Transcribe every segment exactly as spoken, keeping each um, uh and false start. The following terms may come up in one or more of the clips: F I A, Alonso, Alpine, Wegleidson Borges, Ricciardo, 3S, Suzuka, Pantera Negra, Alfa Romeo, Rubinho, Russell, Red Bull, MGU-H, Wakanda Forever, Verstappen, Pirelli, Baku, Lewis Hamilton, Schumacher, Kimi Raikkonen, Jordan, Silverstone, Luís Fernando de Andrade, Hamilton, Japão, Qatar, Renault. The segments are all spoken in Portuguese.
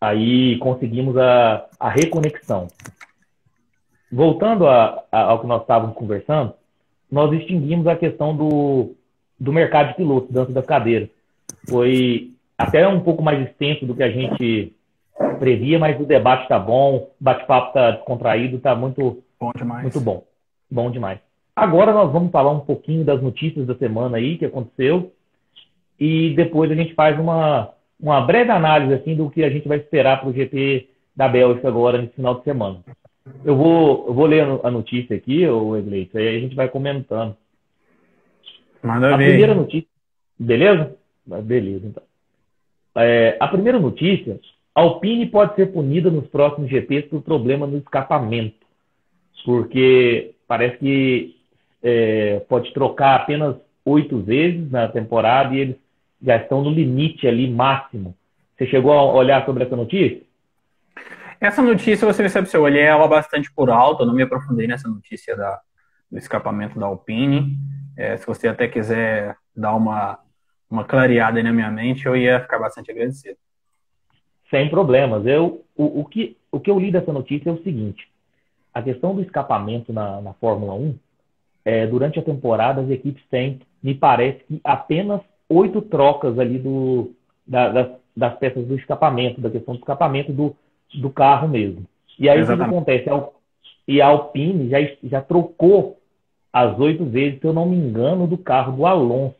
Aí conseguimos a, a reconexão. Voltando a, a, ao que nós estávamos conversando, nós distinguimos a questão do, do mercado de pilotos, dentro das cadeiras. Foi até um pouco mais extenso do que a gente previa, mas o debate está bom, o bate-papo está descontraído, está muito bom, muito bom. Bom demais. Agora nós vamos falar um pouquinho das notícias da semana aí, que aconteceu, e depois a gente faz uma, uma breve análise assim, do que a gente vai esperar para o G P da Bélgica agora, nesse final de semana. Eu vou, eu vou ler a notícia aqui, Wegleidson, aí a gente vai comentando. Manda a ver. Primeira notícia, beleza? Beleza, então. É, a primeira notícia, Alpine pode ser punida nos próximos G Ps por problema no escapamento, porque parece que é, pode trocar apenas oito vezes na temporada e eles já estão no limite ali máximo. Você chegou a olhar sobre essa notícia? Essa notícia, você percebe, eu olhei ela bastante por alto, eu não me aprofundei nessa notícia da, do escapamento da Alpine. É, se você até quiser dar uma, uma clareada aí na minha mente, eu ia ficar bastante agradecido. Sem problemas. Eu, o, o, que, o que eu li dessa notícia é o seguinte, a questão do escapamento na, na Fórmula um, é, durante a temporada as equipes têm, me parece, que apenas oito trocas ali do, da, das, das peças do escapamento, da questão do escapamento do do carro mesmo. E aí o que acontece? E a Alpine já, já trocou as oito vezes, se eu não me engano, do carro do Alonso.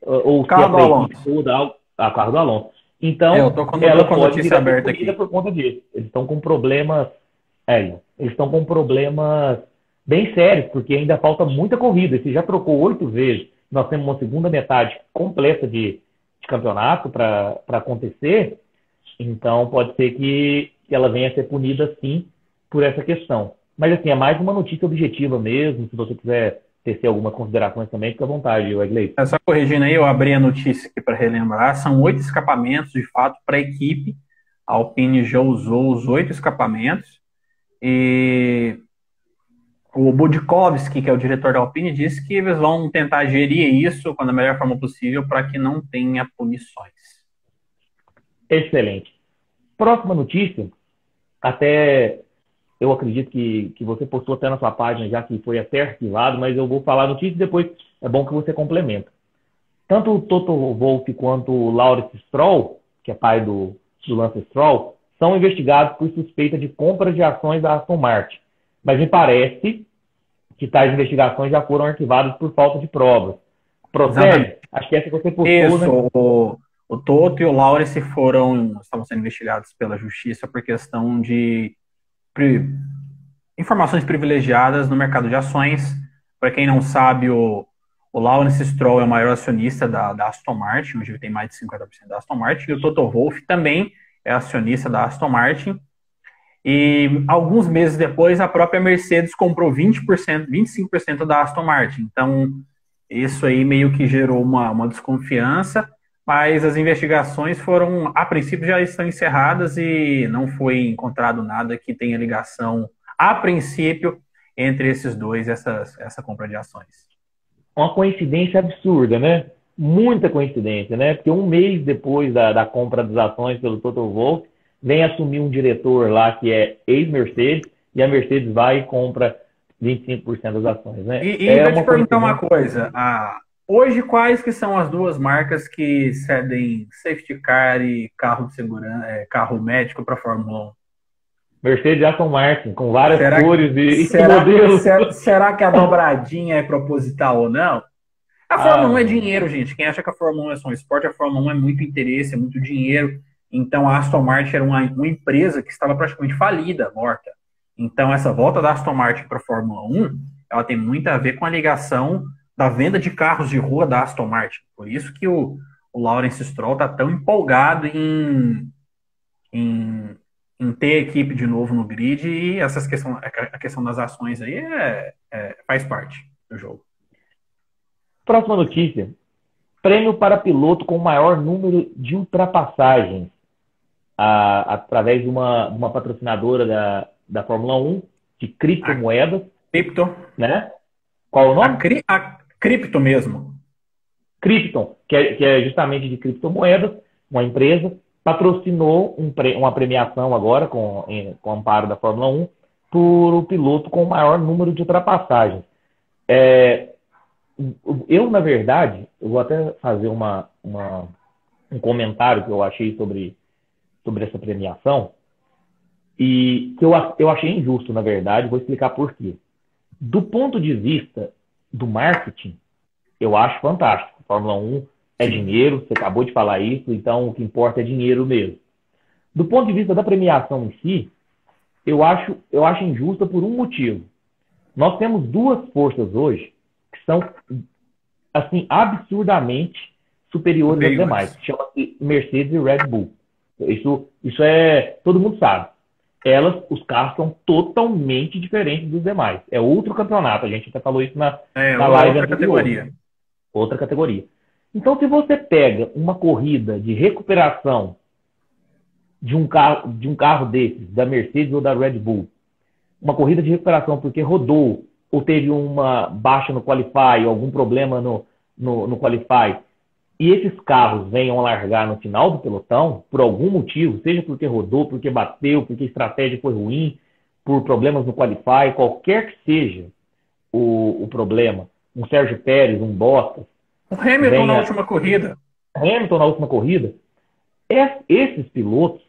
Ou carro do Alonso. Da, a carro do Alonso. Então, é, eu tô com ela pode notícia aberta aqui. Por conta disso. Eles estão com problemas... É, eles estão com problemas bem sérios, porque ainda falta muita corrida. Se já trocou oito vezes, nós temos uma segunda metade completa de, de campeonato para acontecer... Então, pode ser que ela venha a ser punida, sim, por essa questão. Mas, assim, é mais uma notícia objetiva mesmo. Se você quiser tecer algumas considerações também, fica à vontade, Wegleidson. É só corrigindo aí, eu abri a notícia aqui para relembrar. São oito escapamentos, de fato, para a equipe. A Alpine já usou os oito escapamentos. E o Budkowski, que é o diretor da Alpine, disse que eles vão tentar gerir isso da melhor forma possível para que não tenha punições. Excelente. Próxima notícia, até eu acredito que, que você postou até na sua página, já que foi até arquivado, mas eu vou falar a notícia e depois é bom que você complementa. Tanto o Toto Wolff quanto o Lawrence Stroll, que é pai do, do Lance Stroll, são investigados por suspeita de compra de ações da Aston Martin. Mas me parece que tais investigações já foram arquivadas por falta de provas. Procede? Acho que essa que você postou, isso, né? O Toto e o Lawrence foram, estavam sendo investigados pela justiça por questão de pri, informações privilegiadas no mercado de ações. Para quem não sabe, o, o Lawrence Stroll é o maior acionista da, da Aston Martin, hoje ele tem mais de cinquenta por cento da Aston Martin, e o Toto Wolff também é acionista da Aston Martin. E alguns meses depois, a própria Mercedes comprou vinte por cento, vinte e cinco por cento da Aston Martin. Então, isso aí meio que gerou uma, uma desconfiança. Mas as investigações foram, a princípio, já estão encerradas e não foi encontrado nada que tenha ligação, a princípio, entre esses dois, essas, essa compra de ações. Uma coincidência absurda, né? Muita coincidência, né? Porque um mês depois da, da compra das ações pelo Toto Wolff, vem assumir um diretor lá que é ex-Mercedes, e a Mercedes vai e compra vinte e cinco por cento das ações, né? E, e é eu te perguntar uma coisa, a... Hoje, quais que são as duas marcas que cedem safety car e carro de segurança, é, carro médico para a Fórmula um? Mercedes e Aston Martin, com várias será cores que, e, será, e modelos. Será, será que a dobradinha é proposital ou não? A Fórmula ah. um é dinheiro, gente. Quem acha que a Fórmula um é só um esporte, a Fórmula um é muito interesse, é muito dinheiro. Então, a Aston Martin era uma, uma empresa que estava praticamente falida, morta. Então, essa volta da Aston Martin para a Fórmula um, ela tem muito a ver com a ligação da venda de carros de rua da Aston Martin. Por isso que o, o Lawrence Stroll está tão empolgado em, em, em ter a equipe de novo no grid, e essas questão, a questão das ações aí é, é, faz parte do jogo. Próxima notícia. Prêmio para piloto com maior número de ultrapassagens a, através de uma, uma patrocinadora da, da Fórmula um, de criptomoedas. Crypto. Né? Qual o nome? A, cri a Crypto mesmo. Crypto, que é, que é justamente de criptomoedas, uma empresa, patrocinou um pre, uma premiação agora, com, em, com o amparo da Fórmula um, por o piloto com o maior número de ultrapassagens. É, eu, na verdade, eu vou até fazer uma, uma, um comentário que eu achei sobre, sobre essa premiação, e que eu, eu achei injusto, na verdade, vou explicar por quê. Do ponto de vista do marketing, eu acho fantástico. Fórmula um é dinheiro, você acabou de falar isso, então o que importa é dinheiro mesmo. Do ponto de vista da premiação em si, eu acho, eu acho injusta por um motivo. Nós temos duas forças hoje que são, assim, absurdamente superiores Bem, às demais. Mas... chama-se Mercedes e Red Bull. Isso, isso é... todo mundo sabe. Elas, os carros são totalmente diferentes dos demais. É outro campeonato. A gente até falou isso na, é, na live outra categoria. Outra categoria. Então, se você pega uma corrida de recuperação de um carro, de um carro desses, da Mercedes ou da Red Bull, uma corrida de recuperação porque rodou ou teve uma baixa no Qualify, ou algum problema no, no, no Qualify, e esses carros venham largar no final do pelotão, por algum motivo, seja porque rodou, porque bateu, porque a estratégia foi ruim, por problemas no Qualify, qualquer que seja o, o problema, um Sérgio Pérez, um Bottas... O Hamilton venha, na última corrida. Hamilton na última corrida. Esses pilotos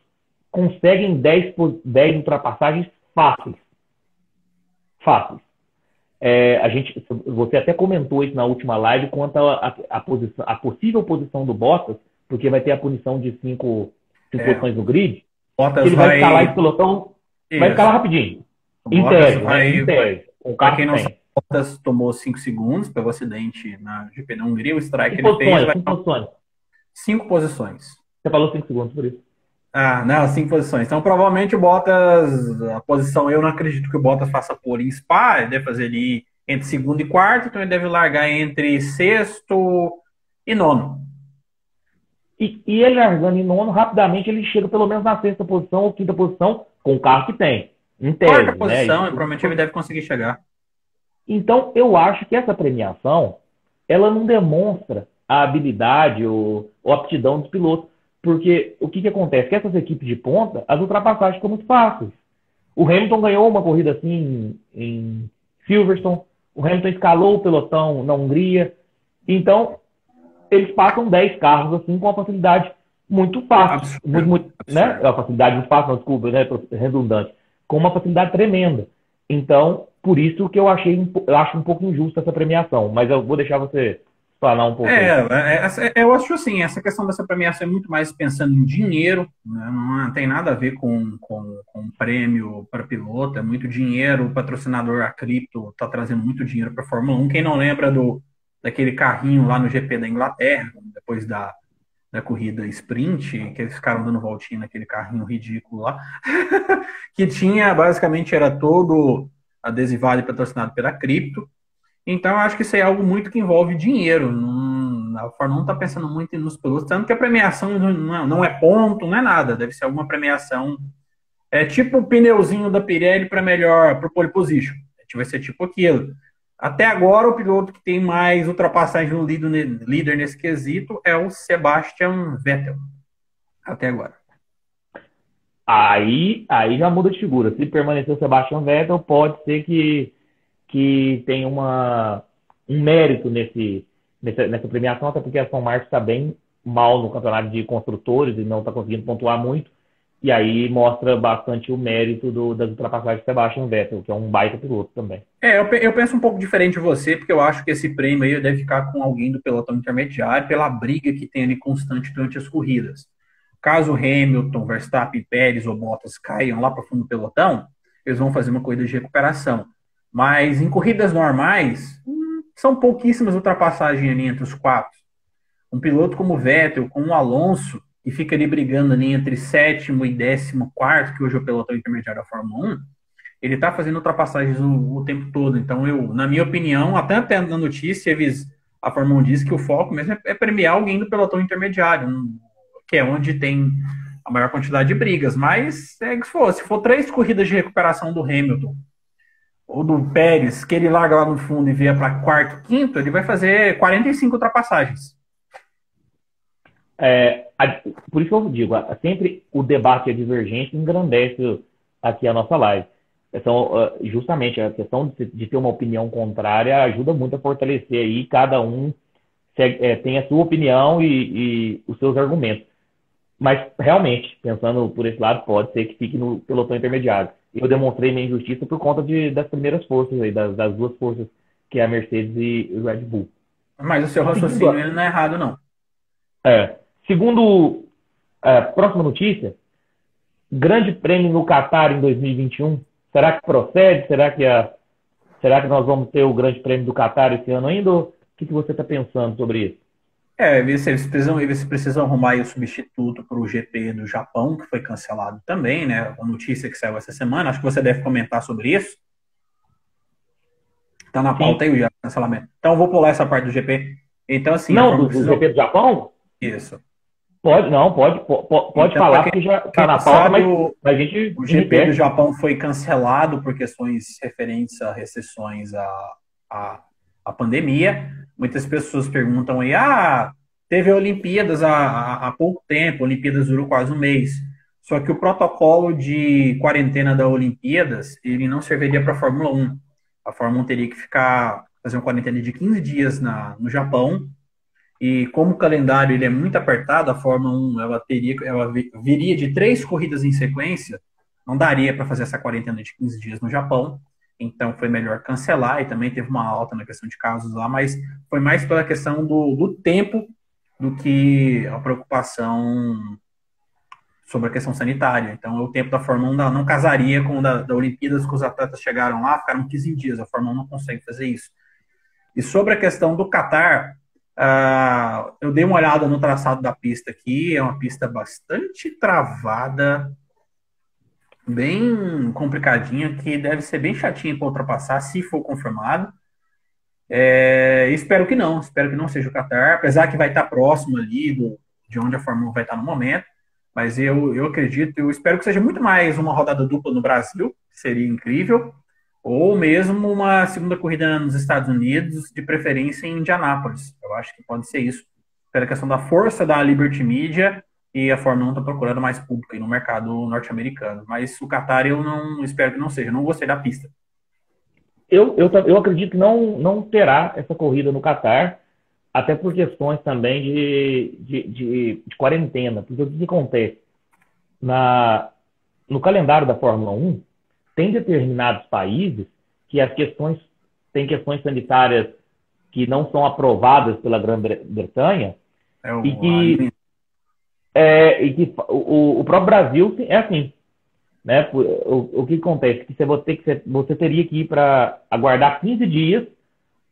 conseguem dez, dez ultrapassagens fáceis. Fáceis. É, a gente, você até comentou isso na última live quanto a, a, a, posição, a possível posição do Bottas, porque vai ter a punição de cinco, cinco é. posições no grid. Bottas ele vai, vai escalar esse pelotão, isso. vai escalar rapidinho. Inteiro, vai, né? Inteiro. Para quem não sabe, Bottas tomou cinco segundos pelo acidente na G P da Hungria, o strike ele posições, fez. Vai... Cinco posições. Cinco posições. Você falou cinco segundos por isso. Ah, não, cinco posições. Então, provavelmente o Bottas, a posição, eu não acredito que o Bottas faça pole em Spa, ele deve fazer ali entre segundo e quarto, então ele deve largar entre sexto e nono. E, e ele largando em nono, rapidamente ele chega pelo menos na sexta posição ou quinta posição, com o carro que tem. Em tese, quarta posição, né? E provavelmente ele deve conseguir chegar. Então, eu acho que essa premiação, ela não demonstra a habilidade ou, ou aptidão dos pilotos. Porque o que, que acontece? Que essas equipes de ponta, as ultrapassagens ficam muito fáceis. O Hamilton ganhou uma corrida assim em, em Silverstone. O Hamilton escalou o pelotão na Hungria. Então, eles passam dez carros assim com uma facilidade muito fácil. É muito, muito, né? É uma facilidade muito fácil, não, desculpa, né? Redundante. Com uma facilidade tremenda. Então, por isso que eu, achei, eu acho um pouco injusta essa premiação. Mas eu vou deixar você... falar um pouco. É, é, é, eu acho assim, essa questão dessa premiação é muito mais pensando em dinheiro, né? Não tem nada a ver com, com, com prêmio para piloto, é muito dinheiro, o patrocinador, a Crypto, está trazendo muito dinheiro para a Fórmula um. Quem não lembra do, daquele carrinho lá no G P da Inglaterra, depois da, da corrida sprint, que eles ficaram dando voltinha naquele carrinho ridículo lá, que tinha, basicamente, era todo adesivado e patrocinado pela Crypto. Então, eu acho que isso é algo muito que envolve dinheiro. Não, a Fórmula um está pensando muito nos pilotos, tanto que a premiação não, não é ponto, não é nada. Deve ser alguma premiação... É tipo o pneuzinho da Pirelli para melhor, para o pole position. Vai ser tipo aquilo. Até agora, o piloto que tem mais ultrapassagem no líder nesse quesito é o Sebastian Vettel. Até agora. Aí, aí já muda de figura. Se permanecer o Sebastian Vettel, pode ser que... que tem uma, um mérito nesse, nessa, nessa premiação, até porque a Aston Martin está bem mal no campeonato de construtores e não está conseguindo pontuar muito, e aí mostra bastante o mérito do, das ultrapassagens de Sebastian Vettel, que é um baita piloto também. É, eu, eu penso um pouco diferente de você, porque eu acho que esse prêmio aí deve ficar com alguém do pelotão intermediário pela briga que tem ali constante durante as corridas. Caso Hamilton, Verstappen, Pérez ou Bottas caiam lá para o fundo do pelotão, eles vão fazer uma corrida de recuperação. Mas em corridas normais, são pouquíssimas ultrapassagens ali entre os quatro. Um piloto como o Vettel, como o Alonso, que fica ali brigando ali entre sétimo e décimo quarto, que hoje é o pelotão intermediário da Fórmula um, ele está fazendo ultrapassagens o, o tempo todo. Então, eu, na minha opinião, até, até na notícia, eles, a Fórmula um diz que o foco mesmo é, é premiar alguém do pelotão intermediário, um, que é onde tem a maior quantidade de brigas. Mas, é, se, for, se for três corridas de recuperação do Hamilton, ou do Pérez, que ele larga lá no fundo e vier para quarto, quinto, ele vai fazer quarenta e cinco ultrapassagens. É, a, por isso que eu digo, a, sempre o debate e a divergência engrandece aqui a nossa live. Então, justamente a questão de, de ter uma opinião contrária ajuda muito a fortalecer aí, cada um segue, é, tem a sua opinião e, e os seus argumentos. Mas, realmente, pensando por esse lado, pode ser que fique no pelotão intermediário. Eu demonstrei minha injustiça por conta de, das primeiras forças, aí, das, das duas forças, que é a Mercedes e o Red Bull. Mas o seu raciocínio ele não é errado, não. É. Segundo a próxima notícia, Grande Prêmio no Qatar em dois mil e vinte e um. Será que procede? Será que, a, será que nós vamos ter o Grande Prêmio do Qatar esse ano ainda? O que, que você está pensando sobre isso? É, eles precisam, eles precisam arrumar aí o substituto para o G P do Japão, que foi cancelado também, né? A notícia que saiu essa semana. Acho que você deve comentar sobre isso. Tá na pauta aí o cancelamento. Então eu vou pular essa parte do G P. Então, assim. Não, do, precisou... do G P do Japão? Isso. Pode, não, pode, pode, pode então, falar, porque já está na pauta, mas o, a gente... O G P repete. Do Japão foi cancelado por questões referentes a recessões à, à, à pandemia. Muitas pessoas perguntam aí, ah, teve Olimpíadas há, há pouco tempo, Olimpíadas durou quase um mês. Só que o protocolo de quarentena da Olimpíadas, ele não serviria para a Fórmula um. A Fórmula um teria que ficar, fazer uma quarentena de quinze dias na, no Japão. E como o calendário ele é muito apertado, a Fórmula um ela teria, ela viria de três corridas em sequência, não daria para fazer essa quarentena de quinze dias no Japão. Então foi melhor cancelar, e também teve uma alta na questão de casos lá, mas foi mais pela questão do, do tempo do que a preocupação sobre a questão sanitária. Então o tempo da Fórmula um não casaria com o da, da Olimpíadas, que os atletas chegaram lá, ficaram quinze dias, a Fórmula um não consegue fazer isso. E sobre a questão do Qatar... Uh, eu dei uma olhada no traçado da pista aqui, é uma pista bastante travada, bem complicadinha, que deve ser bem chatinha para ultrapassar, se for confirmado. É, espero que não, espero que não seja o Qatar, apesar que vai estar próximo ali do, de onde a Fórmula um vai estar no momento, mas eu, eu acredito, eu espero que seja muito mais uma rodada dupla no Brasil, seria incrível, ou mesmo uma segunda corrida nos Estados Unidos, de preferência em Indianápolis. Eu acho que pode ser isso, pela questão da força da Liberty Media, e a Fórmula um está procurando mais público no mercado norte-americano. Mas o Qatar eu não espero que não seja, não gostei da pista. Eu, eu, eu acredito que não, não terá essa corrida no Qatar, até por questões também de, de, de, de quarentena. Porque o que acontece? Na, no calendário da Fórmula um, tem determinados países que as questões, tem questões sanitárias que não são aprovadas pela Grã-Bretanha é um e que, é, e que o, o próprio Brasil é assim, né? O, o que acontece? Que você, que você teria que ir para aguardar quinze dias,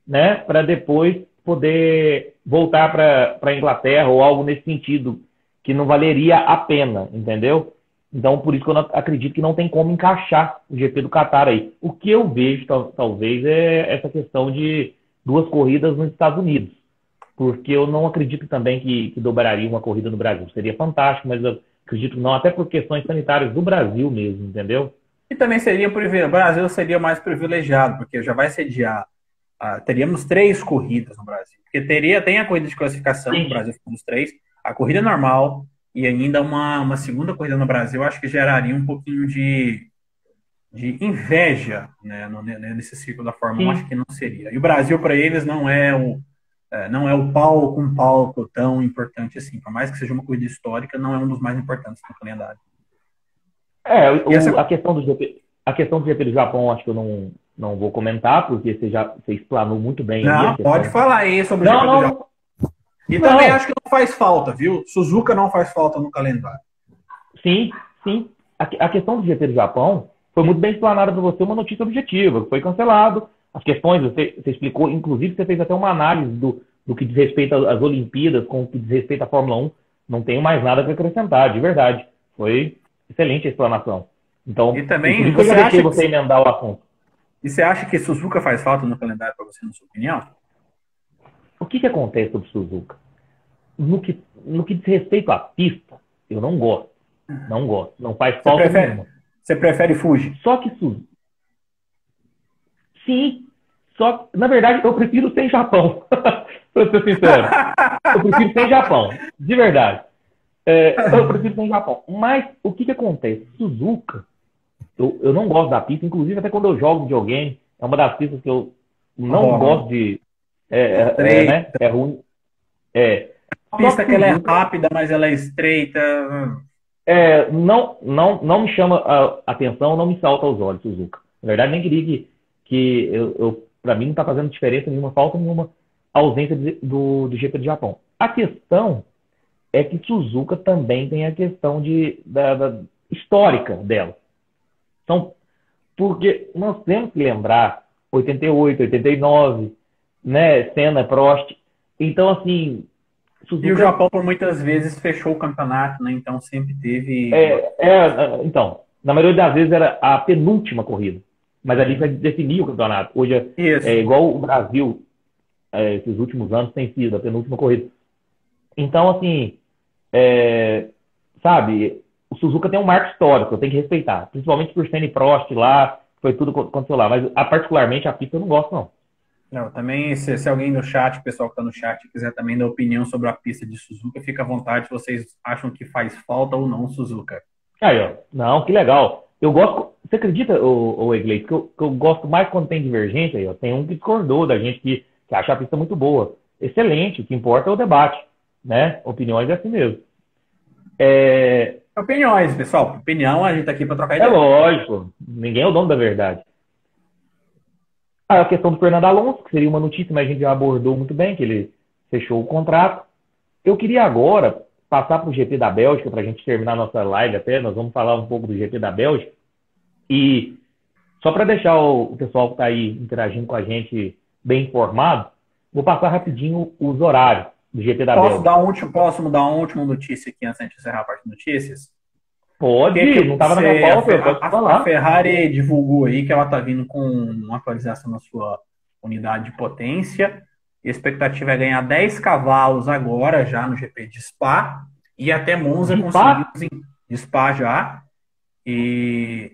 né? Para depois poder voltar para a Inglaterra ou algo nesse sentido, que não valeria a pena, entendeu? Então, por isso que eu acredito que não tem como encaixar o G P do Qatar aí. O que eu vejo, talvez, é essa questão de duas corridas nos Estados Unidos. Porque eu não acredito também que, que dobraria uma corrida no Brasil. Seria fantástico, mas eu acredito que não, até por questões sanitárias do Brasil mesmo, entendeu? E também seria privilegiado. O Brasil seria mais privilegiado, porque já vai sediar. Ah, teríamos três corridas no Brasil. Porque teria, tem a corrida de classificação, no Brasil ficou nos três, a corrida normal... E ainda uma, uma segunda corrida no Brasil, acho que geraria um pouquinho de, de inveja, né, no, nesse ciclo da Fórmula um, acho que não seria. E o Brasil, para eles, não é o, é, não é o palco, um palco tão importante assim. Por mais que seja uma corrida histórica, não é um dos mais importantes do calendário. É, o, essa... a, questão do G P, a questão do G P do Japão, acho que eu não, não vou comentar, porque você já você explanou muito bem. Não, pode falar aí sobre o não, G P do não. Japão. E não. Também acho que não faz falta, viu? Suzuka não faz falta no calendário. Sim, sim. A, a questão do G P do Japão foi muito bem explanada para você, uma notícia objetiva. Foi cancelado. As questões, você, você explicou, inclusive você fez até uma análise do, do que diz respeito às Olimpíadas com o que diz respeito à Fórmula um. Não tenho mais nada para acrescentar, de verdade. Foi excelente a explanação. Então, e também, você acha que você emendar o assunto. E você acha que Suzuka faz falta no calendário para você, na sua opinião? O que, que acontece sobre Suzuka? No que, no que diz respeito à pista, eu não gosto. Não gosto. Não faz falta nenhuma. Você prefere Fuji? Só que Suzuka... Sim. Só, na verdade, eu prefiro sem Japão. Para ser sincero, eu prefiro sem Japão, de verdade. É, eu prefiro sem Japão. Mas o que que acontece? Suzuka, eu, eu não gosto da pista, inclusive até quando eu jogo videogame, é uma das pistas que eu não oh. gosto de... É, é, é, né? é ruim. É. A pista que ela é rápida, mas ela é estreita. É, não, não, não me chama a atenção, não me salta aos olhos, Suzuka. Na verdade, nem diria que, que eu, eu, para mim não está fazendo diferença nenhuma, falta nenhuma ausência de, do, do G P do Japão. A questão é que Suzuka também tem a questão de, da, da histórica dela. Então, porque nós temos que lembrar oitenta e oito, oitenta e nove, né, Senna, Prost. Então, assim... Suzuka... E o Japão, por muitas vezes, fechou o campeonato, né? Então, sempre teve... É, é, então, na maioria das vezes era a penúltima corrida. Mas ali vai definir o campeonato. Hoje é, é igual o Brasil, é, esses últimos anos, tem sido a penúltima corrida. Então, assim, é, sabe, o Suzuka tem um marco histórico, eu tenho que respeitar. Principalmente por Senna e Prost lá, foi tudo que aconteceu lá. Mas, a, particularmente, a pista eu não gosto, não. Não, também, se, se alguém no chat, o pessoal que está no chat, quiser também dar opinião sobre a pista de Suzuka, fica à vontade se vocês acham que faz falta ou não Suzuka. Aí, ó, não, que legal. Eu gosto, você acredita, ô Iglesias, que, que eu gosto mais quando tem divergência? Aí, ó, tem um que discordou da gente, que, que acha a pista muito boa. Excelente, o que importa é o debate, né? Opiniões é assim mesmo. É... Opiniões, pessoal. Opinião, a gente tá aqui para trocar ideia. É lógico, ninguém é o dono da verdade. A questão do Fernando Alonso, que seria uma notícia, mas a gente já abordou muito bem, que ele fechou o contrato. Eu queria agora passar para o G P da Bélgica, para a gente terminar nossa live até, nós vamos falar um pouco do G P da Bélgica. E só para deixar o pessoal que está aí interagindo com a gente bem informado, vou passar rapidinho os horários do G P da Bélgica. Dar um último, posso dar uma última notícia aqui antes de encerrar a parte de notícias? Pode, que que não estava na minha pauta, eu posso falar. A Ferrari divulgou aí que ela está vindo com uma atualização na sua unidade de potência. A expectativa é ganhar dez cavalos agora, já no G P de Spa. E até Monza conseguiu... De Spa já. E,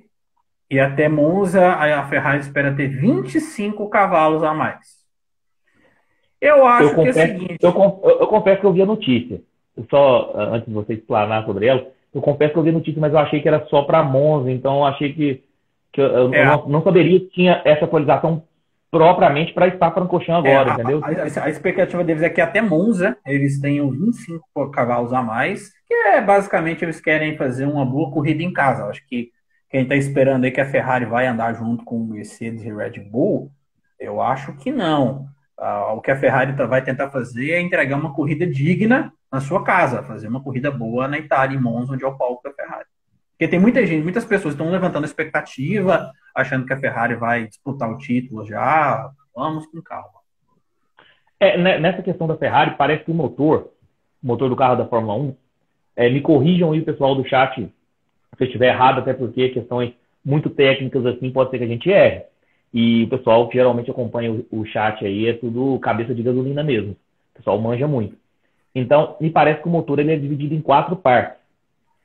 e até Monza, a Ferrari espera ter vinte e cinco cavalos a mais. Eu acho eu que confesso, é o seguinte... Eu, eu, eu confesso que eu vi a notícia. Eu só, antes de você explanar sobre ela... Eu confesso que eu vi notícia, mas eu achei que era só para Monza, então eu achei que, que eu é, não, não saberia que tinha essa atualização propriamente para Spa-Francorchamps agora, é, entendeu? A, a, a expectativa deles é que até Monza eles tenham vinte e cinco cavalos a mais, que é basicamente eles querem fazer uma boa corrida em casa. Eu acho que quem está esperando aí que a Ferrari vai andar junto com o Mercedes e Red Bull, eu acho que não. Ah, o que a Ferrari vai tentar fazer é entregar uma corrida digna na sua casa, fazer uma corrida boa na Itália, em Monza, onde é o palco da Ferrari. Porque tem muita gente, muitas pessoas estão levantando expectativa, achando que a Ferrari vai disputar o título já. Vamos com calma. É, nessa questão da Ferrari, parece que o motor, o motor do carro da Fórmula um, é, me corrijam aí o pessoal do chat, se eu estiver errado, até porque questões muito técnicas assim, pode ser que a gente erre. E o pessoal que geralmente acompanha o, o chat aí é tudo cabeça de gasolina mesmo. O pessoal manja muito. Então, me parece que o motor ele é dividido em quatro partes.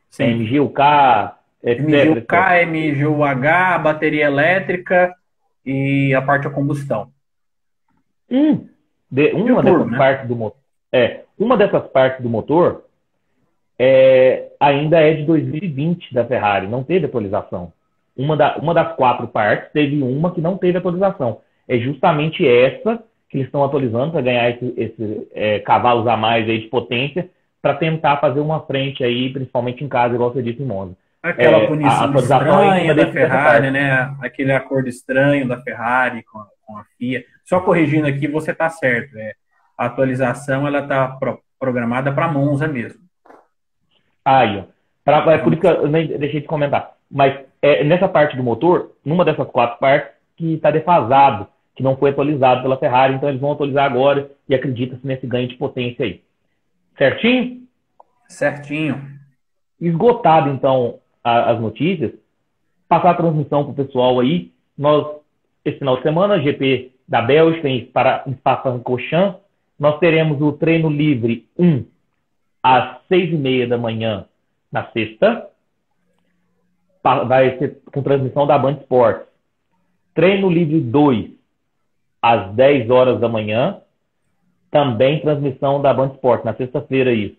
Sim. M G U K, etcétera. M G U K, M G U H, bateria elétrica e a parte da combustão. Hum, de, uma, o turbo, dessas né? partes do, é, uma dessas partes do motor é, ainda é de dois mil e vinte da Ferrari, não teve atualização. Uma, da, uma das quatro partes teve uma que não teve atualização. É justamente essa... que eles estão atualizando para ganhar esses esse, é, cavalos a mais aí de potência para tentar fazer uma frente aí, principalmente em casa, igual você disse em Monza. Aquela é, punição estranha da Ferrari, né? Aquele acordo estranho da Ferrari com, com a F I A. Só corrigindo aqui, você está certo. É, a atualização ela está pro, programada para Monza mesmo. Aí, ó. Pra, é por isso que eu nem deixei de comentar. Mas é, nessa parte do motor, numa dessas quatro partes, que está defasado, que não foi atualizado pela Ferrari, então eles vão atualizar agora e acredita-se nesse ganho de potência aí. Certinho? Certinho. Esgotado, então, a, as notícias, passar a transmissão para o pessoal aí. Nós, esse final de semana, G P da Bélgica em Spa-Francorchamps, nós teremos o treino livre um às seis e meia da manhã na sexta. Vai ser com transmissão da Band Sports. Treino livre dois às dez horas da manhã, também transmissão da Band Sports, na sexta-feira isso.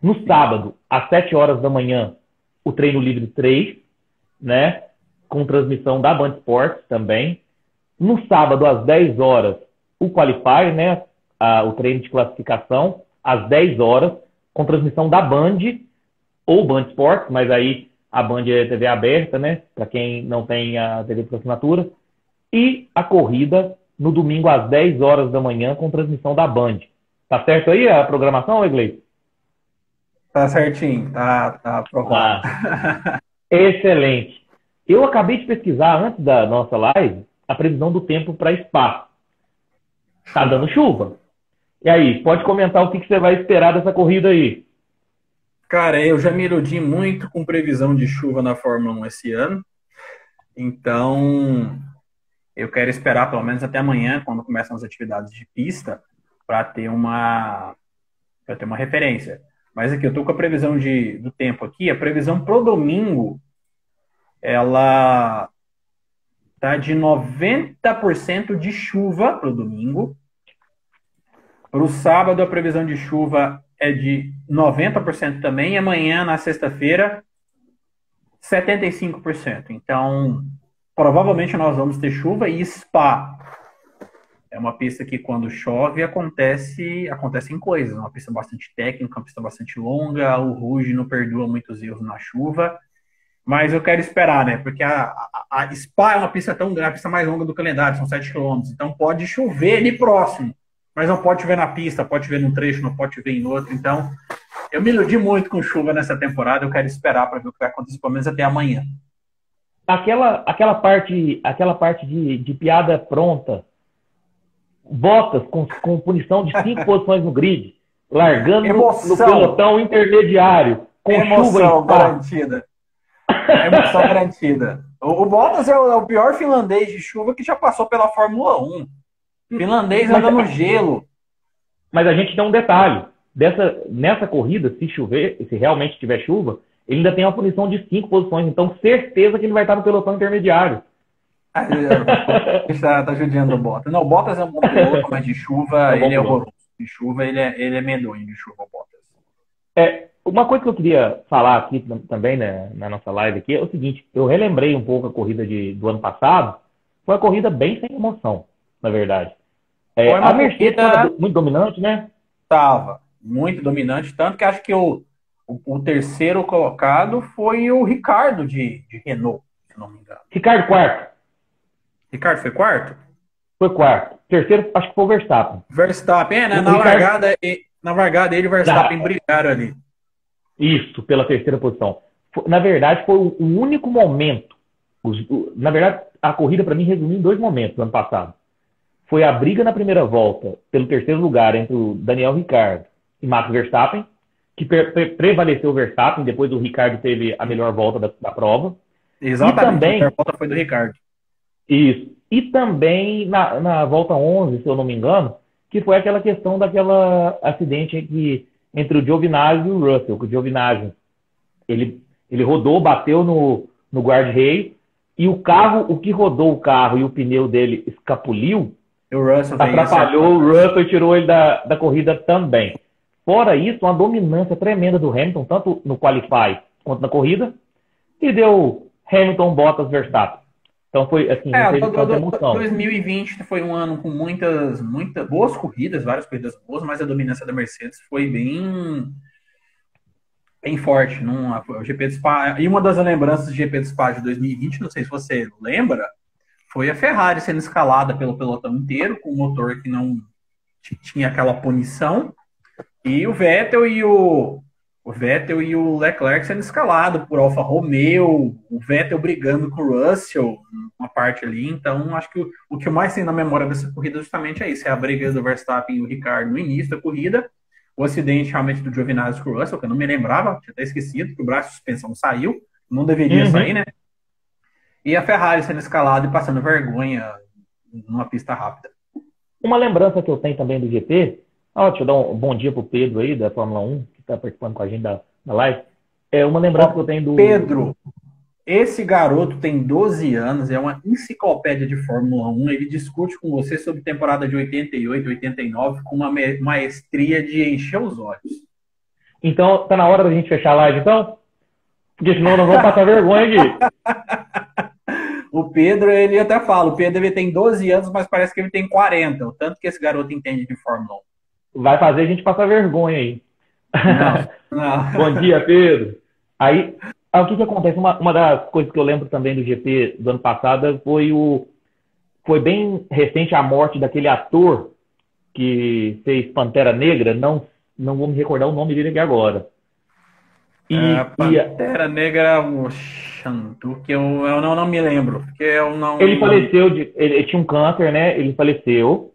No sábado, às sete horas da manhã, o treino livre três, né? Com transmissão da Band Sports também. No sábado, às dez horas, o Qualifier, né? Ah, o treino de classificação, às dez horas, com transmissão da Band, ou Band Sports, mas aí a Band é T V aberta, né? Para quem não tem a T V por assinatura. E a corrida no domingo, às dez horas da manhã, com transmissão da Band. Tá certo aí a programação, Wegleidson? Tá certinho, tá, tá aprovado. Ah, excelente. Eu acabei de pesquisar antes da nossa live a previsão do tempo para Spa. Tá dando chuva. E aí, pode comentar o que, que você vai esperar dessa corrida aí? Cara, eu já me iludi muito com previsão de chuva na Fórmula um esse ano. Então, eu quero esperar pelo menos até amanhã, quando começam as atividades de pista, para ter uma, para ter uma referência. Mas aqui, eu estou com a previsão de, do tempo aqui. A previsão pro domingo, ela tá de noventa por cento de chuva pro domingo. Pro sábado, a previsão de chuva é de noventa por cento também. E amanhã, na sexta-feira, setenta e cinco por cento. Então, provavelmente nós vamos ter chuva. E Spa é uma pista que, quando chove, acontece, acontecem coisas. Uma pista bastante técnica, uma pista bastante longa. O Rouge não perdoa muitos erros na chuva. Mas eu quero esperar, né? Porque a, a, a Spa é uma pista tão grande, a pista mais longa do calendário, são sete quilômetros. Então pode chover ali próximo. Mas não pode chover na pista, pode chover num trecho, não pode chover em outro. Então eu me iludi muito com chuva nessa temporada. Eu quero esperar para ver o que vai acontecer, pelo menos até amanhã. Aquela, aquela parte, aquela parte de, de piada pronta. Bottas com, com punição de cinco posições no grid, largando emoção. No, no pelotão intermediário, com emoção chuva garantida. Emoção garantida. O, o Bottas é o, é o pior finlandês de chuva que já passou pela Fórmula um. Finlandês anda no gelo. Mas a gente tem um detalhe. Dessa, nessa corrida, se chover, se realmente tiver chuva, ele ainda tem uma punição de cinco posições. Então, certeza que ele vai estar no pelotão intermediário. Está tá judiando o Bottas. Não, o Bottas é um bom piloto, mas de chuva é ele é horroroso. De chuva ele é, ele é medonho de chuva, o Bottas. É, uma coisa que eu queria falar aqui também, né, na nossa live aqui, é o seguinte: eu relembrei um pouco a corrida de, do ano passado. Foi uma corrida bem sem emoção, na verdade. É, foi uma a Mercedes corrida... muito dominante, né? Tava muito dominante, tanto que acho que o, o, o terceiro colocado foi o Ricciardo de, de Renault, se não me engano. Ricciardo quarto. Ricardo foi quarto? Foi quarto. Terceiro, acho que foi o Verstappen. Verstappen, é, né? Na, Ricardo... largada, na largada ele e o Verstappen tá. brigaram ali. Isso, pela terceira posição. Na verdade, foi o único momento. Na verdade, a corrida para mim resumiu em dois momentos no ano passado. Foi a briga na primeira volta pelo terceiro lugar entre o Daniel Ricciardo e Max Verstappen, que pre prevaleceu o Verstappen, depois o Ricciardo teve a melhor volta da, da prova. Exatamente, e também... a melhor volta foi do Ricciardo. Isso. E também na, na volta onze, se eu não me engano, que foi aquela questão daquela acidente que, entre o Giovinazzi e o Russell, que o Giovinazzi ele, ele rodou, bateu no, no guard-rail e o carro, o que rodou o carro e o pneu dele escapuliu, o Russell atrapalhou o Russell e tirou ele da, da corrida também. Fora isso, uma dominância tremenda do Hamilton, tanto no qualify quanto na corrida, e deu Hamilton, Bottas, Verstappen. Então foi assim, é, não teve emoção. dois mil e vinte foi um ano com muitas, muitas boas corridas, várias corridas boas, mas a dominância da Mercedes foi bem, bem forte. Num, o G P de Spa, e uma das lembranças do G P de Spa de dois mil e vinte, não sei se você lembra, foi a Ferrari sendo escalada pelo pelotão inteiro, com um motor que não tinha aquela punição, e o Vettel e o... O Vettel e o Leclerc sendo escalado por Alfa Romeo, o Vettel brigando com o Russell, uma parte ali. Então, acho que o, o que mais tem na memória dessa corrida justamente é isso. É a briga do Verstappen e o Ricciardo no início da corrida. O acidente realmente do Giovinazzi com o Russell, que eu não me lembrava, tinha até esquecido, que o braço de suspensão saiu. Não deveria uhum. sair, né? E a Ferrari sendo escalada e passando vergonha numa pista rápida. Uma lembrança que eu tenho também do G P... Oh, deixa eu dar um bom dia pro Pedro aí, da Fórmula um, que está participando com a gente da, da live. É uma lembrança oh, que eu tenho do... Pedro, Esse garoto tem doze anos, é uma enciclopédia de Fórmula um, ele discute com você sobre temporada de oitenta e oito, oitenta e nove, com uma maestria de encher os olhos. Então, tá na hora da gente fechar a live, então? Porque senão nós vamos passar vergonha aqui. O Pedro, ele até fala, o Pedro ele tem doze anos, mas parece que ele tem quarenta, o tanto que esse garoto entende de Fórmula um. Vai fazer a gente passar vergonha aí. Não, não. Bom dia, Pedro. Aí... Ah, o que que acontece? Uma, uma das coisas que eu lembro também do G P do ano passado foi o... Foi bem recente a morte daquele ator que fez Pantera Negra. Não, não vou me recordar o nome dele aqui agora. E, é, Pantera e, Negra... O Xandu, que eu, eu não, não me lembro. Porque eu não, ele faleceu... De, ele, ele tinha um câncer, né? Ele faleceu.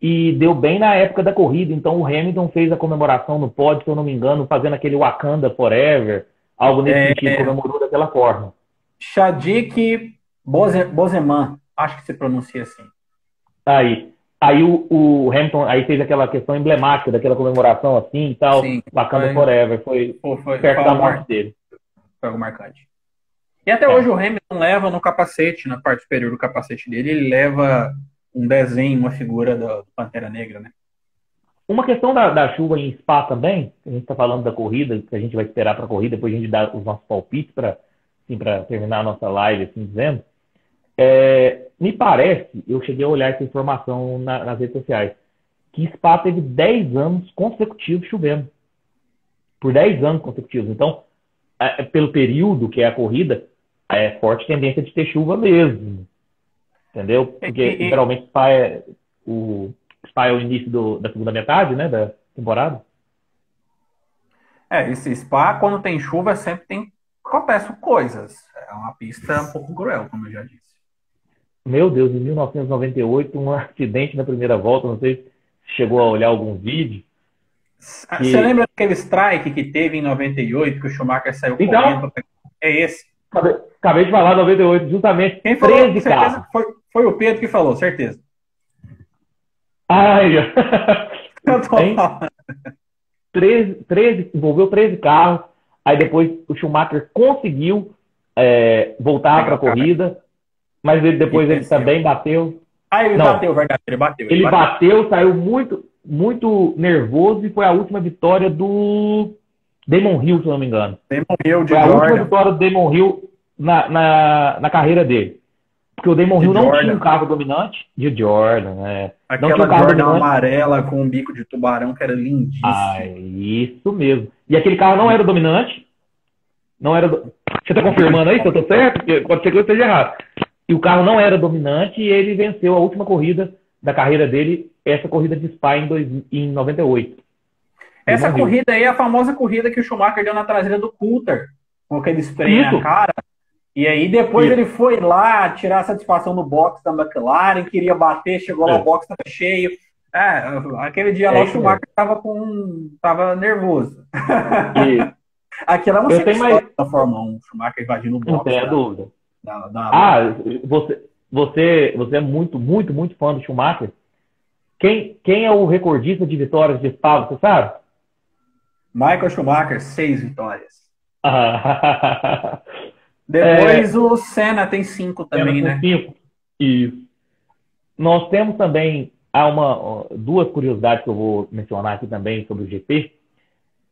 E deu bem na época da corrida. Então o Hamilton fez a comemoração no pódio, se eu não me engano, fazendo aquele Wakanda Forever... Algo nesse é, sentido, comemorou daquela forma. Shadik Boseman, acho que se pronuncia assim. Aí, aí o, o Hamilton aí fez aquela questão emblemática daquela comemoração assim e tal. Sim, bacana foi, forever, foi, foi, foi perto foi da morte dele. Foi algo marcante. E até é. hoje o Hamilton leva no capacete, na parte superior do capacete dele, ele leva um desenho, uma figura do Pantera Negra, né? Uma questão da, da chuva em Spa também, a gente está falando da corrida, que a gente vai esperar para a corrida, depois a gente dá os nossos palpites para assim, terminar a nossa live, assim dizendo. É, me parece, eu cheguei a olhar essa informação na, nas redes sociais, que Spa teve dez anos consecutivos chovendo. Por dez anos consecutivos. Então, é, pelo período que é a corrida, é forte tendência de ter chuva mesmo. Entendeu? Porque, geralmente, Spa é o... Spa é o início do, da segunda metade, né, da temporada. É, esse Spa, quando tem chuva, sempre tem, acontecem coisas. É uma pista um pouco cruel, como eu já disse. Meu Deus, em mil novecentos e noventa e oito, um acidente na primeira volta, não sei se chegou a olhar algum vídeo. Que... Você lembra daquele strike que teve em noventa e oito, que o Schumacher saiu então, correndo? É esse. Acabei, acabei de falar, noventa e oito, justamente. Quem falou, treze carros. Foi, foi o Pedro que falou, certeza. Ai, eu tô falando. treze, treze, envolveu treze carros. Aí depois o Schumacher conseguiu é, voltar para a corrida, mas ele, depois ele, ele também bateu. Ah, ele Não, bateu, verdade, ele bateu. Ele, ele bateu, bateu, saiu muito, muito nervoso e foi a última vitória do Damon Hill, se eu não me engano. Damon Hill de foi a Jordan. última vitória do Damon Hill na, na, na carreira dele. Porque o Damon Hill não Jordan. tinha um carro dominante de Jordan, né? Aquela não tinha um Jordan dominante. amarela com um bico de tubarão que era lindíssimo. Ah, isso mesmo. E aquele carro não era dominante. Não era... Do... Você tá confirmando aí se eu tô certo? Porque pode ser que eu esteja errado. E o carro não era dominante e ele venceu a última corrida da carreira dele, essa corrida de Spa em, dois... em noventa e oito. Essa Damon corrida Hill. aí é a famosa corrida que o Schumacher deu na traseira do Coulter. Com aquele spray na cara. E aí depois ele foi lá tirar a satisfação no box da McLaren, queria bater, chegou lá, o box estava cheio. É, aquele dia lá o Schumacher estava com, tava nervoso. Aquela é uma história da Fórmula um, o Schumacher invadindo o box. Não tem a dúvida. Ah, você, você, você é muito, muito, muito fã do Schumacher. Quem, quem é o recordista de vitórias de Spa, você sabe? Michael Schumacher, seis vitórias. Ah. Depois é, o Senna tem cinco também, né? Cinco. E nós temos também há uma, duas curiosidades que eu vou mencionar aqui também sobre o G P.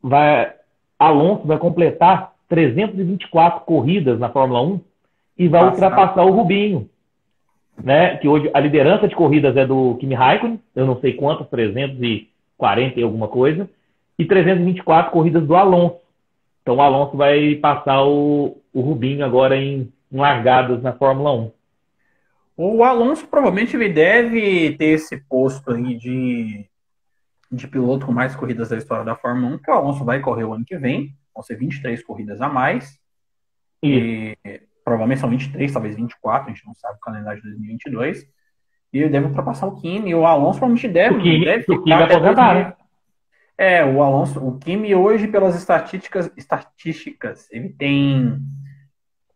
Vai, Alonso vai completar trezentas e vinte e quatro corridas na Fórmula um e vai Nossa, ultrapassar não. o Rubinho, né? Que hoje a liderança de corridas é do Kimi Raikkonen, eu não sei quantas, trezentas e quarenta e alguma coisa, e trezentas e vinte e quatro corridas do Alonso. Então o Alonso vai passar o, o Rubinho agora em, em largadas na Fórmula um. O Alonso provavelmente ele deve ter esse posto aí de, de piloto com mais corridas da história da Fórmula um, que o Alonso vai correr o ano que vem, vão ser vinte e três corridas a mais. E, provavelmente são vinte e três, talvez vinte e quatro, a gente não sabe o calendário de dois mil e vinte e dois. E ele deve ultrapassar o Kimi. E o Alonso provavelmente deve, Kimi, deve ficar Kimi até aposentar. É, o Alonso, o Kimi hoje, pelas estatísticas, estatísticas ele tem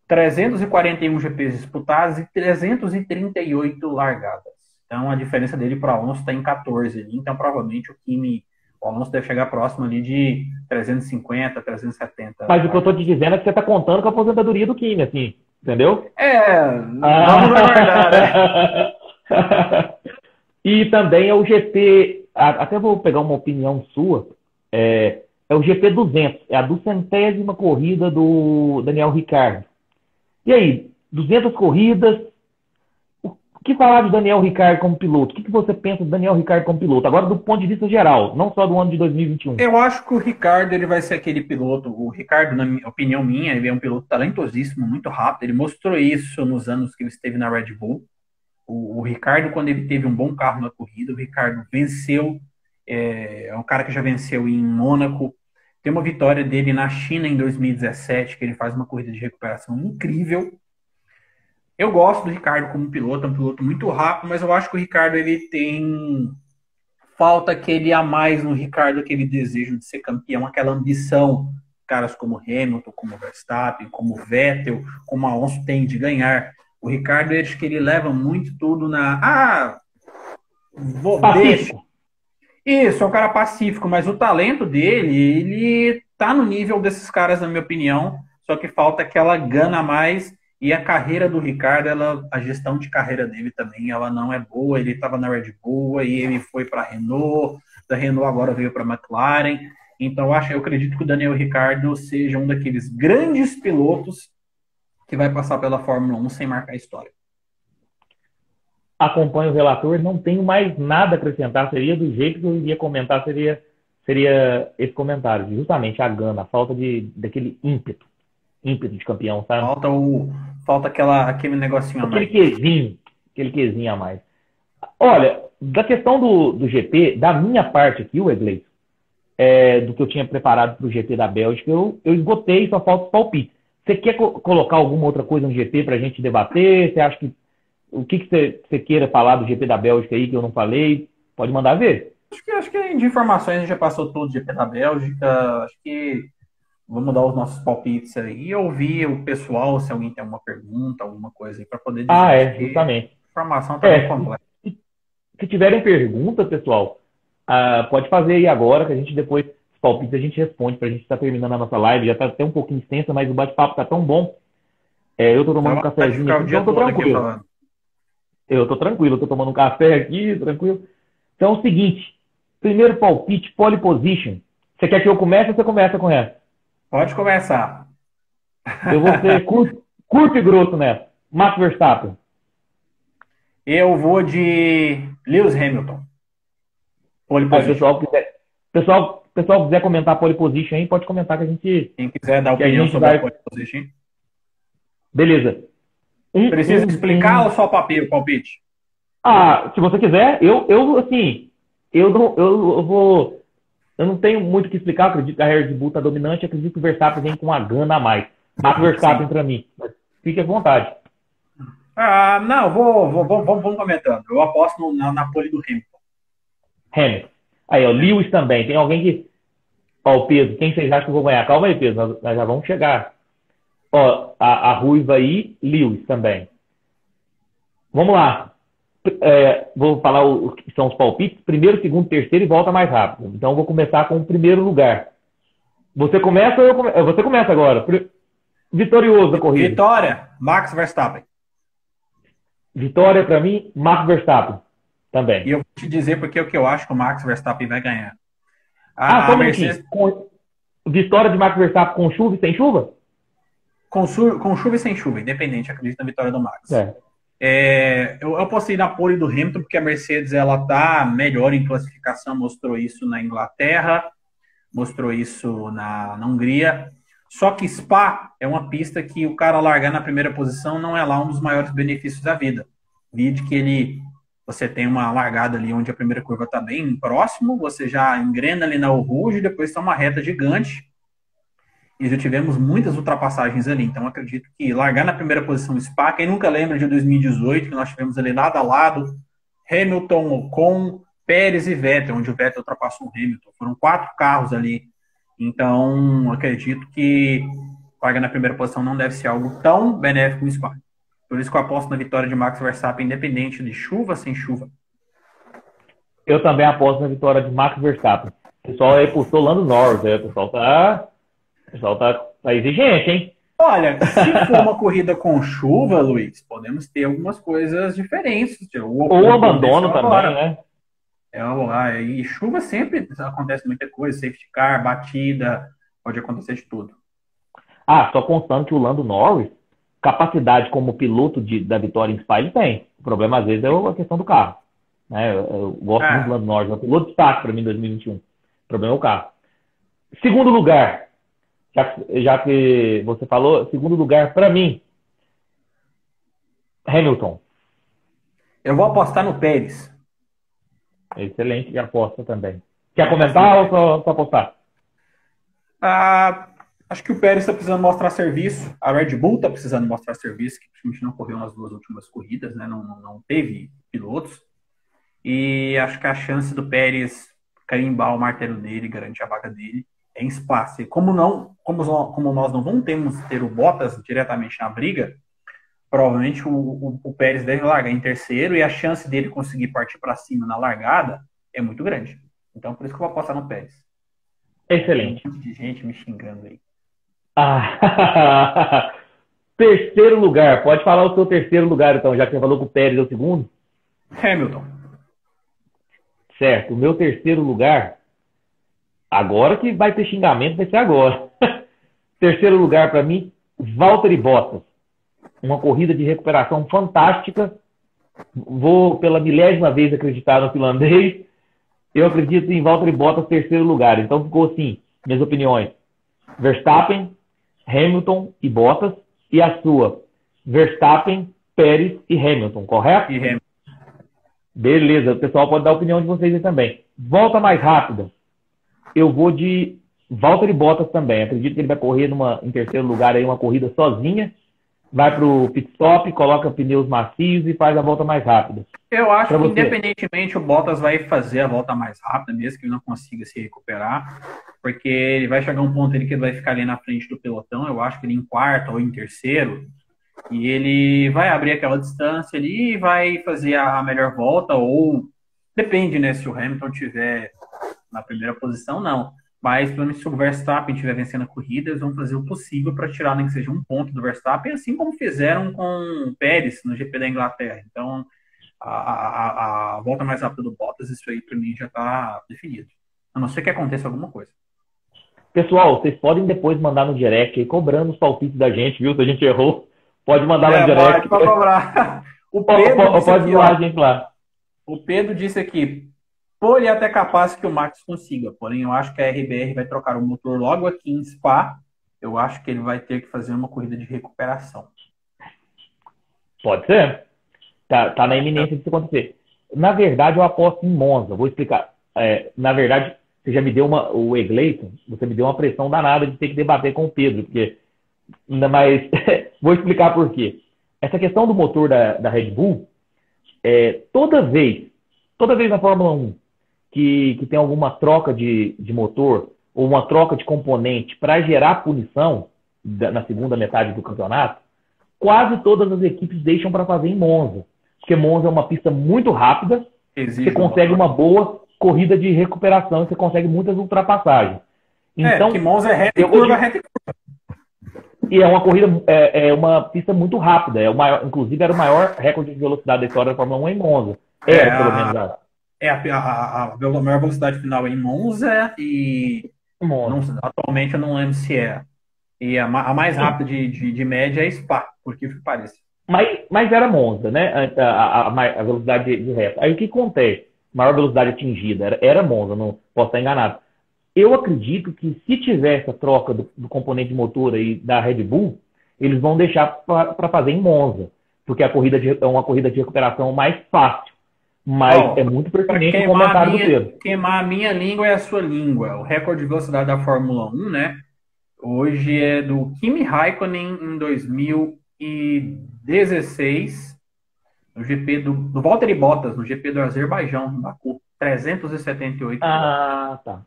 trezentos e quarenta e um G Ps disputados e trezentas e trinta e oito largadas. Então, a diferença dele para o Alonso está em quatorze. Então, provavelmente, o Kimi O Alonso deve chegar próximo ali de trezentos e cinquenta, trezentos e setenta. Mas o que eu estou te dizendo é que você está contando com a aposentadoria do Kimi, assim, entendeu? É, vamos aguardar, né? E também é o G P, até vou pegar uma opinião sua, é, é o G P duzentos, é a duzentésima corrida do Daniel Ricciardo. E aí, duzentas corridas, o que falar do Daniel Ricciardo como piloto? O que, que você pensa do Daniel Ricciardo como piloto? Agora, do ponto de vista geral, não só do ano de dois mil e vinte e um. Eu acho que o Ricciardo, ele vai ser aquele piloto, o Ricciardo, na minha opinião minha, ele é um piloto talentosíssimo, muito rápido, ele mostrou isso nos anos que ele esteve na Red Bull. O, o Ricciardo, quando ele teve um bom carro na corrida, o Ricciardo venceu, é, é um cara que já venceu em Mônaco, tem uma vitória dele na China em dois mil e dezessete, que ele faz uma corrida de recuperação incrível. Eu gosto do Ricciardo como piloto, é um piloto muito rápido, mas eu acho que o Ricciardo, ele tem... Falta aquele a mais no Ricciardo, aquele desejo de ser campeão, aquela ambição. Caras como Hamilton, como Verstappen, como Vettel, como Alonso tem de ganhar. O Ricciardo, acho que ele leva muito tudo na... Ah, vou deixar. Isso, é um cara pacífico, mas o talento dele, ele tá no nível desses caras, na minha opinião, só que falta aquela gana a mais, e a carreira do Ricciardo, ela, a gestão de carreira dele também, ela não é boa, ele estava na Red Bull, e ele foi para a Renault, da Renault agora veio para a McLaren, então eu, acho, eu acredito que o Daniel Ricciardo seja um daqueles grandes pilotos que vai passar pela Fórmula um sem marcar a história. Acompanho o relator, não tenho mais nada a acrescentar, seria do jeito que eu iria comentar, seria, seria esse comentário, justamente a gana, a falta de, daquele ímpeto, ímpeto de campeão, sabe? Falta, o, falta aquela, aquele negocinho a mais. Aquele quezinho, aquele quezinho a mais. Olha, da questão do, do G P, da minha parte aqui, Wegleidson, é, do que eu tinha preparado para o G P da Bélgica, eu, eu esgotei, só falta o palpite. Você quer co colocar alguma outra coisa no G P para a gente debater? Você acha que... O que você que queira falar do G P da Bélgica aí que eu não falei? Pode mandar ver. Acho que, acho que de informações a gente já passou tudo do G P da Bélgica. Acho que vamos dar os nossos palpites aí e ouvir o pessoal se alguém tem alguma pergunta, alguma coisa aí para poder dizer. Ah, é, justamente. A informação está bem completa. Se, se tiverem pergunta, pessoal, ah, pode fazer aí agora que a gente depois... Os palpites a gente responde para a gente estar tá terminando a nossa live. Já está até um pouquinho extensa, mas o bate-papo está tão bom. É, eu estou tomando então, um cafezinho aqui, o dia então estou tranquilo. Aqui eu tô tranquilo, eu tô tomando um café aqui, tranquilo. Então é o seguinte, primeiro palpite, pole position. Você quer que eu comece ou você começa com essa? Pode começar. Eu vou ser curto, curto e grosso nessa. Max Verstappen. Eu vou de Lewis Hamilton. Pole position. Pessoal, quiser, pessoal, pessoal quiser comentar pole position aí, pode comentar que a gente... Quem quiser dar opinião sobre vai... a pole position. Beleza. Um, Precisa um, explicar um... ou só papel, palpite? Ah, se você quiser, eu, eu assim, eu não, eu, eu vou, eu não tenho muito o que explicar, eu acredito que a Red Bull está dominante, eu acredito que o Verstappen vem com uma gana a mais. Mata o Verstappen para mim, mas fique à vontade. Ah, não, vou, vou, vou, vou, vou comentando, eu aposto no, na, na pole do Hamilton. Hamilton. Aí, ó, Lewis também, tem alguém que, ó, o Pedro, quem vocês acham que eu vou ganhar? Calma aí, Pedro, nós, nós já vamos chegar. Ó, a, a Ruiva aí, Lewis também. Vamos lá. É, vou falar o que são os palpites. Primeiro, segundo, terceiro e volta mais rápido. Então, eu vou começar com o primeiro lugar. Você começa ou eu come... Você começa agora. Vitorioso da corrida. Vitória, Max Verstappen. Vitória, para mim, Max Verstappen também. E eu vou te dizer porque é o que eu acho que o Max Verstappen vai ganhar. A, ah, como Mercedes... com... Vitória de Max Verstappen com chuva e sem chuva? Com, su com chuva e sem chuva, independente, acredito na vitória do Max. É. É, eu, eu postei na pole do Hamilton, porque a Mercedes ela tá melhor em classificação, mostrou isso na Inglaterra, mostrou isso na, na Hungria. Só que Spa é uma pista que o cara largar na primeira posição não é lá um dos maiores benefícios da vida. Vide que ele, você tem uma largada ali onde a primeira curva está bem próximo, você já engrena ali na Oruge e depois tem uma reta gigante. E já tivemos muitas ultrapassagens ali. Então, acredito que largar na primeira posição do Spa, quem nunca lembra de dois mil e dezoito, que nós tivemos ali lado a lado, Hamilton, Ocon, Pérez e Vettel, onde o Vettel ultrapassou o Hamilton. Foram quatro carros ali. Então, acredito que largar na primeira posição não deve ser algo tão benéfico no Spa. Por isso que eu aposto na vitória de Max Verstappen, independente de chuva, sem chuva. Eu também aposto na vitória de Max Verstappen. O pessoal aí postou Lando Norris, aí o pessoal tá. O pessoal tá, tá exigente, hein? Olha, se for uma corrida com chuva, Luiz, podemos ter algumas coisas diferentes. Ou abandono também, né? É, vamos lá. E chuva sempre acontece muita coisa, safety car, batida, pode acontecer de tudo. Ah, só contando que o Lando Norris, capacidade como piloto de, da vitória em Spa, ele tem. O problema, às vezes, é a questão do carro. Né? Eu, eu gosto ah. muito do Lando Norris, é um piloto de destaque para mim em dois mil e vinte e um. O problema é o carro. Segundo lugar, já que, já que você falou, segundo lugar para mim, Hamilton. Eu vou apostar no Pérez. Excelente, e aposta também. Quer comentar ou só, só apostar? Ah, acho que o Pérez está precisando mostrar serviço. A Red Bull está precisando mostrar serviço, que principalmente não correu nas duas últimas corridas, né? Não, não, não teve pilotos. E acho que a chance do Pérez carimbar o martelo dele, garantir a vaga dele, é em Spa. Como, não, como, como nós não vamos termos, ter o Bottas diretamente na briga, provavelmente o, o, o Pérez deve largar em terceiro e a chance dele conseguir partir para cima na largada é muito grande. Então, por isso que eu vou apostar no Pérez. Excelente. Tem um monte de gente me xingando aí. Ah, terceiro lugar. Pode falar o seu terceiro lugar, então, já que você falou que o Pérez é o segundo. Hamilton. Certo. O meu terceiro lugar, agora que vai ter xingamento, vai ser agora. Terceiro lugar, para mim, Valtteri Bottas. Uma corrida de recuperação fantástica. Vou pela milésima vez acreditar no finlandês. Eu acredito em Valtteri Bottas terceiro lugar. Então ficou assim, minhas opiniões. Verstappen, Hamilton e Bottas. E a sua? Verstappen, Pérez e Hamilton, correto? E Hamilton. Beleza, o pessoal pode dar a opinião de vocês aí também. Volta mais rápida. Eu vou de Valtteri Bottas também. Acredito que ele vai correr numa, em terceiro lugar aí uma corrida sozinha. Vai para o pit stop, coloca pneus macios e faz a volta mais rápida. Eu acho que, independentemente, o Bottas vai fazer a volta mais rápida, mesmo que ele não consiga se recuperar, porque ele vai chegar um ponto ali que ele vai ficar ali na frente do pelotão, eu acho que ele em quarto ou em terceiro, e ele vai abrir aquela distância ali e vai fazer a melhor volta, ou depende, né, se o Hamilton tiver na primeira posição, não. Mas, pelo menos, se o Verstappen estiver vencendo a corrida, eles vão fazer o possível para tirar, nem que seja um ponto do Verstappen, assim como fizeram com o Pérez no G P da Inglaterra. Então, a, a, a volta mais rápida do Bottas, isso aí, para mim, já está definido. A não ser que aconteça alguma coisa. Pessoal, vocês podem depois mandar no direct, aí, cobrando os palpites da gente, viu? Se a gente errou, pode mandar é, no direct. Pode cobrar. O Pedro pode, disse pode aqui, falar, ó, gente, claro. O Pedro disse aqui: pô, ele é até capaz que o Max consiga, porém eu acho que a R B R vai trocar o motor logo aqui em Spa. Eu acho que ele vai ter que fazer uma corrida de recuperação. Pode ser. Tá, tá na iminência disso acontecer. Na verdade, eu aposto em Monza. Vou explicar. É, na verdade, você já me deu uma... O Wegleidson, você me deu uma pressão danada de ter que debater com o Pedro, porque... Mas vou explicar por quê. Essa questão do motor da, da Red Bull, é, toda vez, toda vez na Fórmula um, Que, que tem alguma troca de, de motor ou uma troca de componente para gerar punição da, na segunda metade do campeonato, quase todas as equipes deixam para fazer em Monza. Porque Monza é uma pista muito rápida, exige você consegue uma boa corrida de recuperação, você consegue muitas ultrapassagens. Então, é, que Monza é reta e curva, reta e curva. E é uma corrida, é, é uma pista muito rápida. É o maior, inclusive, era o maior recorde de velocidade da história da Fórmula um em Monza. Era, é, pelo menos, a... É a, a, a, a maior velocidade final é em Monza e Monza. Não, atualmente eu não lembro se é. E a, a mais rápida de, de, de média é Spa, por que parece. Mas, mas era Monza, né? A, a, a, a velocidade de, de reta. Aí o que acontece? Maior velocidade atingida era, era Monza, não posso estar enganado. Eu acredito que se tiver essa troca do, do componente de motor aí da Red Bull, eles vão deixar para fazer em Monza, porque a corrida de, é uma corrida de recuperação mais fácil. Mas oh, é muito pertinente o comentário minha, do Pedro. Queimar a minha língua e a sua língua. O recorde de velocidade da Fórmula um, né? Hoje é do Kimi Raikkonen em dois mil e dezesseis. No G P do, do Valtteri Bottas, no G P do Azerbaijão, em Baku. trezentos e setenta e oito. Ah, tá.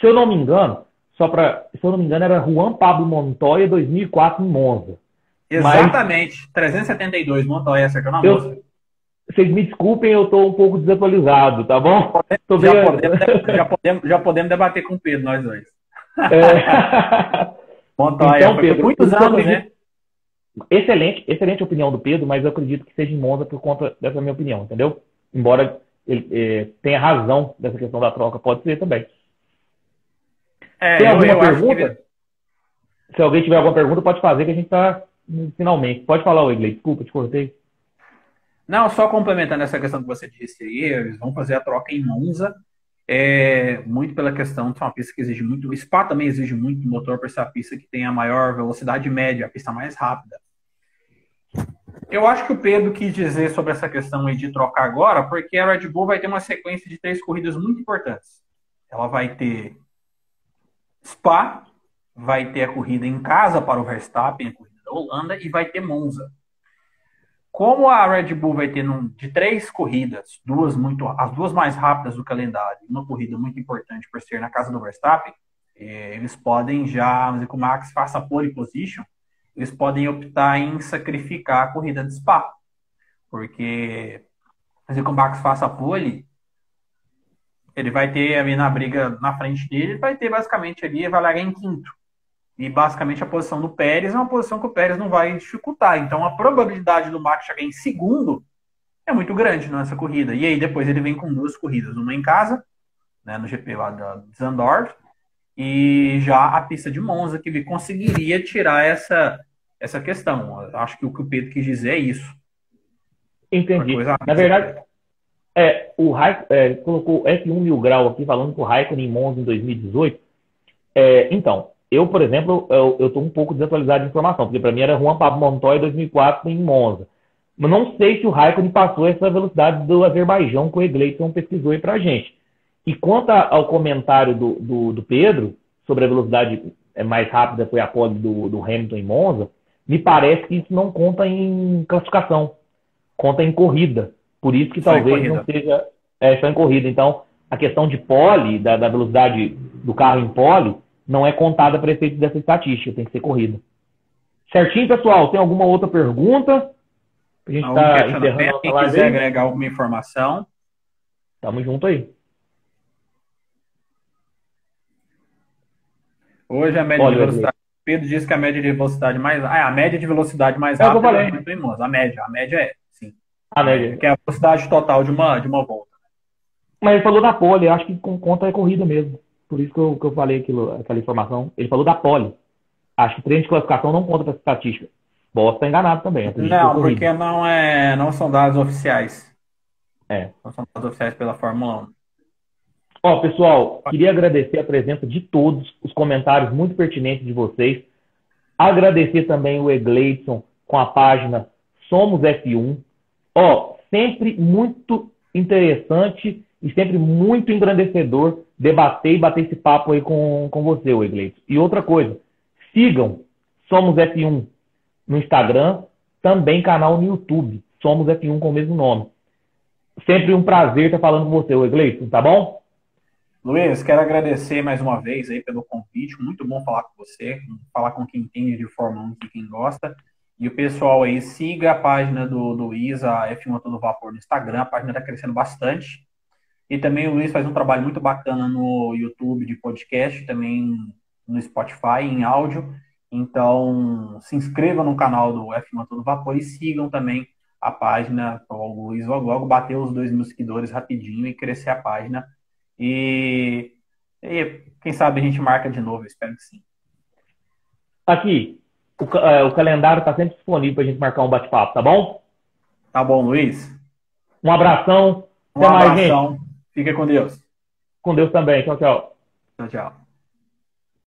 Se eu não me engano, só para, se eu não me engano, era Juan Pablo Montoya, dois mil e quatro, em Monza. Exatamente. Mas... trezentos e setenta e dois, Montoya acertou na eu... Monza. Vocês me desculpem, eu estou um pouco desatualizado, tá bom? Tô já, bem... podemos, já, podemos, já podemos debater com o Pedro, nós dois. É... Montanha, então, Pedro, muitos anos, acredito... né? Excelente, excelente opinião do Pedro, mas eu acredito que seja em Monza por conta dessa minha opinião, entendeu? Embora ele eh, tenha razão dessa questão da troca, pode ser também. É, Tem alguma eu, eu pergunta? Que... Se alguém tiver alguma pergunta, pode fazer, que a gente está finalmente. Pode falar, Wegleidson, desculpa, te cortei. Não, só complementando essa questão que você disse aí, eles vão fazer a troca em Monza, é, muito pela questão de uma pista que exige muito, o Spa também exige muito motor para essa pista que tem a maior velocidade média, a pista mais rápida. Eu acho que o Pedro quis dizer sobre essa questão aí de trocar agora, porque a Red Bull vai ter uma sequência de três corridas muito importantes. Ela vai ter Spa, vai ter a corrida em casa para o Verstappen, a corrida da Holanda, e vai ter Monza. Como a Red Bull vai ter num, de três corridas, duas muito, as duas mais rápidas do calendário, uma corrida muito importante por ser na casa do Verstappen, eh, eles podem já, vamos dizer que o Max faça a pole position, eles podem optar em sacrificar a corrida de Spa. Porque, vamos dizer que o Max faça a pole, ele vai ter ali na briga na frente dele, vai ter basicamente ali, vai largar em quinto. E basicamente a posição do Pérez é uma posição que o Pérez não vai dificultar. Então a probabilidade do Max chegar em segundo é muito grande nessa corrida. E aí depois ele vem com duas corridas. Uma em casa, né, no G P lá de Zandvoort. E já a pista de Monza, que ele conseguiria tirar essa, essa questão. Acho que o que o Pedro quis dizer é isso. Entendi. Na verdade, é, o Raik, é, colocou F um mil grau aqui falando que o Raikkonen em Monza em dois mil e dezoito. É, então... Eu, por exemplo, eu estou um pouco desatualizado de informação, porque para mim era Juan Pablo Montoya em dois mil e quatro em Monza. Mas não sei se o Raikkonen passou essa velocidade do Azerbaijão que o Wegleidson pesquisou aí para a gente. E quanto ao comentário do, do, do Pedro sobre a velocidade mais rápida foi a pole do, do Hamilton em Monza, me parece que isso não conta em classificação, conta em corrida. Por isso que talvez não seja é, só em corrida. Então, a questão de pole, da, da velocidade do carro em pole, não é contada para efeito dessa estatística, tem que ser corrida. Certinho, pessoal? Tem alguma outra pergunta? A gente está encerrando. Quem quiser agregar alguma informação, tamo junto aí. Hoje a média Olha, de velocidade. Pedro disse que a média de velocidade mais. Ah, a média de velocidade mais é, rápida é muito imusa. A média, a média é, sim. A média. Que é a velocidade total de uma, de uma volta. Mas ele falou da pole, acho que com conta é corrida mesmo. Por isso que eu, que eu falei aquilo, aquela informação. Ele falou da pole. Acho que treino de classificação não conta para essa estatística. Bottas está enganado também. Não, porque não, é, não são dados oficiais. É. Não são dados oficiais pela Fórmula um. Ó, pessoal, queria agradecer a presença de todos, os comentários muito pertinentes de vocês. Agradecer também o Wegleidson com a página Somos F um. Ó, sempre muito interessante e sempre muito engrandecedor debater e bater esse papo aí com, com você, Wegleidson. E outra coisa, sigam Somos F um no Instagram, também canal no YouTube, Somos F um com o mesmo nome. Sempre um prazer estar falando com você, Wegleidson, tá bom? Luiz, quero agradecer mais uma vez aí pelo convite, muito bom falar com você, falar com quem entende de Fórmula um e quem gosta. E o pessoal aí, siga a página do Luiz, a F um a Todo Vapor no Instagram, a página está crescendo bastante. E também o Luiz faz um trabalho muito bacana no YouTube de podcast, também no Spotify, em áudio. Então, se inscrevam no canal do F um a Todo Vapor e sigam também a página. O Luiz logo, logo bateu os dois mil seguidores rapidinho e crescer a página. E, e quem sabe a gente marca de novo, eu espero que sim. Aqui, o, o calendário está sempre disponível para a gente marcar um bate-papo, tá bom? Tá bom, Luiz. Um abração. Um abração. Até mais, gente. Fica com Deus. Com Deus também. Tchau, tchau. Tchau, tchau.